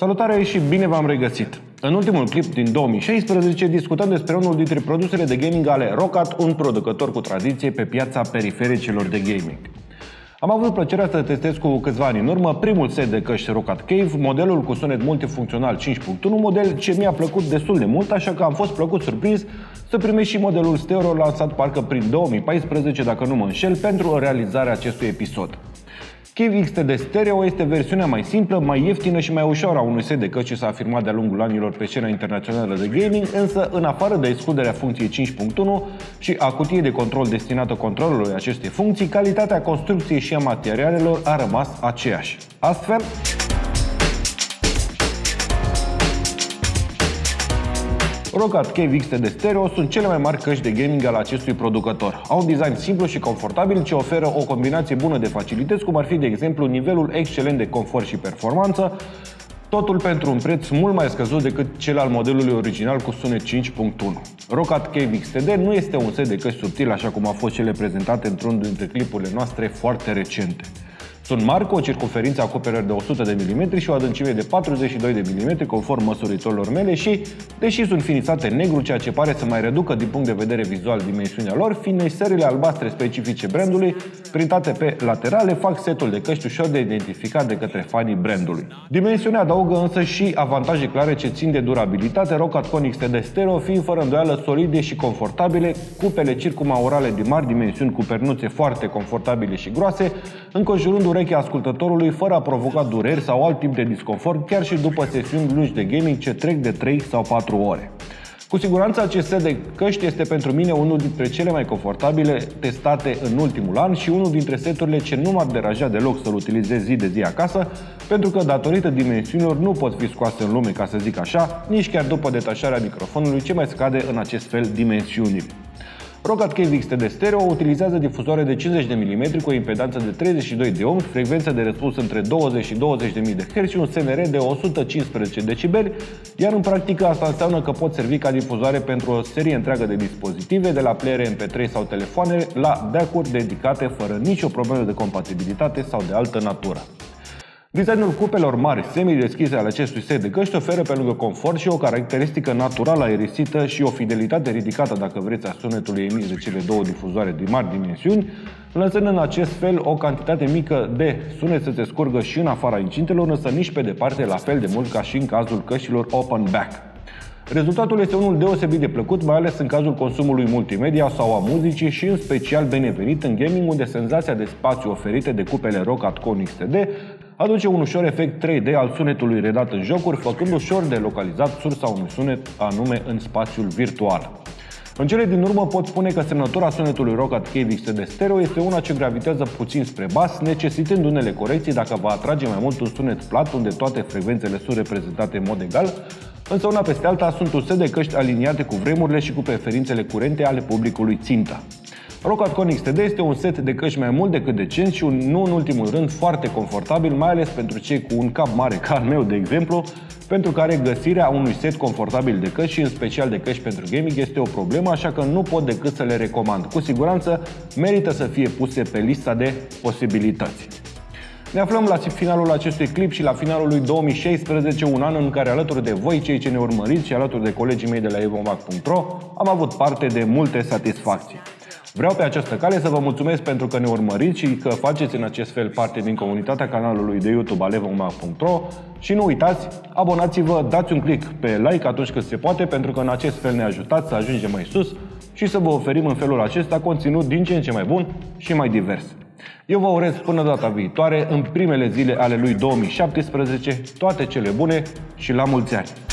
Salutare și bine v-am regăsit! În ultimul clip din 2016 discutăm despre unul dintre produsele de gaming ale Roccat, un producător cu tradiție pe piața perifericelor de gaming. Am avut plăcerea să testez cu câțiva ani în urmă primul set de căști Roccat Kave, modelul cu sunet multifuncțional 5.1, model ce mi-a plăcut destul de mult, așa că am fost plăcut surprins să primesc și modelul stereo lansat parcă prin 2014, dacă nu mă înșel, pentru realizarea acestui episod. Kave XTD Stereo este versiunea mai simplă, mai ieftină și mai ușoară a unui set de căști ce s-a afirmat de-a lungul anilor pe scena internațională de gaming, însă în afară de excluderea funcției 5.1 și a cutiei de control destinată controlului acestei funcții, calitatea construcției și a materialelor a rămas aceeași. Astfel, Roccat Kave XTD Stereo sunt cele mai mari căști de gaming al acestui producător. Au un design simplu și confortabil ce oferă o combinație bună de facilități, cum ar fi, de exemplu, nivelul excelent de confort și performanță, totul pentru un preț mult mai scăzut decât cel al modelului original cu sunet 5.1. Roccat Kave XTD nu este un set de căști subtil, așa cum au fost cele prezentate într-unul dintre clipurile noastre foarte recente. Sunt mari, cu o circumferință acoperă de 100 de mm și o adâncime de 42 de mm conform măsuritorilor mele și, deși sunt finisate negru, ceea ce pare să mai reducă din punct de vedere vizual dimensiunea lor, finisările albastre specifice brandului, printate pe laterale, fac setul de căști ușor de identificat de către fanii brandului. Dimensiunea adaugă însă și avantaje clare ce țin de durabilitate, Roccat Kone XTD Stereo fiind fără îndoială solide și confortabile, cupele circumaurale de mari dimensiuni cu pernuțe foarte confortabile și groase, înconjurându-le urechea ascultătorului fără a provoca dureri sau alt tip de disconfort, chiar și după sesiuni lungi de gaming ce trec de 3 sau 4 ore. Cu siguranță acest set de căști este pentru mine unul dintre cele mai confortabile testate în ultimul an și unul dintre seturile ce nu m-ar deranja deloc să-l utilizez zi de zi acasă, pentru că datorită dimensiunilor nu pot fi scoase în lume, ca să zic așa, nici chiar după detașarea microfonului ce mai scade în acest fel dimensiunile. Roccat Kave XTD Stereo utilizează difuzoare de 50 de mm cu o impedanță de 32 de ohm, frecvență de răspuns între 20 și 20.000 de Hz și un SNR de 115 dB, iar în practică asta înseamnă că pot servi ca difuzoare pentru o serie întreagă de dispozitive, de la playere MP3 sau telefoane, la DAC-uri dedicate fără nicio problemă de compatibilitate sau de altă natură. Designul cupelor mari, semi-deschise ale acestui set de căști oferă pe lângă confort și o caracteristică naturală aerisită și o fidelitate ridicată, dacă vreți, a sunetului emis de cele două difuzoare de mari dimensiuni, lăsând în acest fel o cantitate mică de sunet să se scurgă și în afara incintelor, însă nici pe departe la fel de mult ca și în cazul căștilor open back. Rezultatul este unul deosebit de plăcut, mai ales în cazul consumului multimedia sau a muzicii și în special binevenit în gaming, unde senzația de spațiu oferite de cupele Roccat Kone XTD aduce un ușor efect 3D al sunetului redat în jocuri, făcând ușor de localizat sursa unui sunet anume în spațiul virtual. În cele din urmă pot spune că semnătura sunetului Roccat Kave XTD Stereo este una ce gravitează puțin spre bas, necesitând unele corecții dacă va atrage mai mult un sunet plat, unde toate frecvențele sunt reprezentate în mod egal, însă una peste alta sunt un set de căști aliniate cu vremurile și cu preferințele curente ale publicului țintă. Roccat Kone XTD este un set de căști mai mult decât decent și, nu în ultimul rând, foarte confortabil, mai ales pentru cei cu un cap mare ca al meu, de exemplu, pentru care găsirea unui set confortabil de căști și în special de căști pentru gaming este o problemă, așa că nu pot decât să le recomand. Cu siguranță merită să fie puse pe lista de posibilități. Ne aflăm la finalul acestui clip și la finalul lui 2016, un an în care alături de voi, cei ce ne urmăriți, și alături de colegii mei de la evoMAG.ro, am avut parte de multe satisfacții. Vreau pe această cale să vă mulțumesc pentru că ne urmăriți și că faceți în acest fel parte din comunitatea canalului de YouTube al evoMAG.ro și nu uitați, abonați-vă, dați un click pe like atunci când se poate, pentru că în acest fel ne ajutați să ajungem mai sus și să vă oferim în felul acesta conținut din ce în ce mai bun și mai divers. Eu vă urez până data viitoare, în primele zile ale lui 2017, toate cele bune și la mulți ani!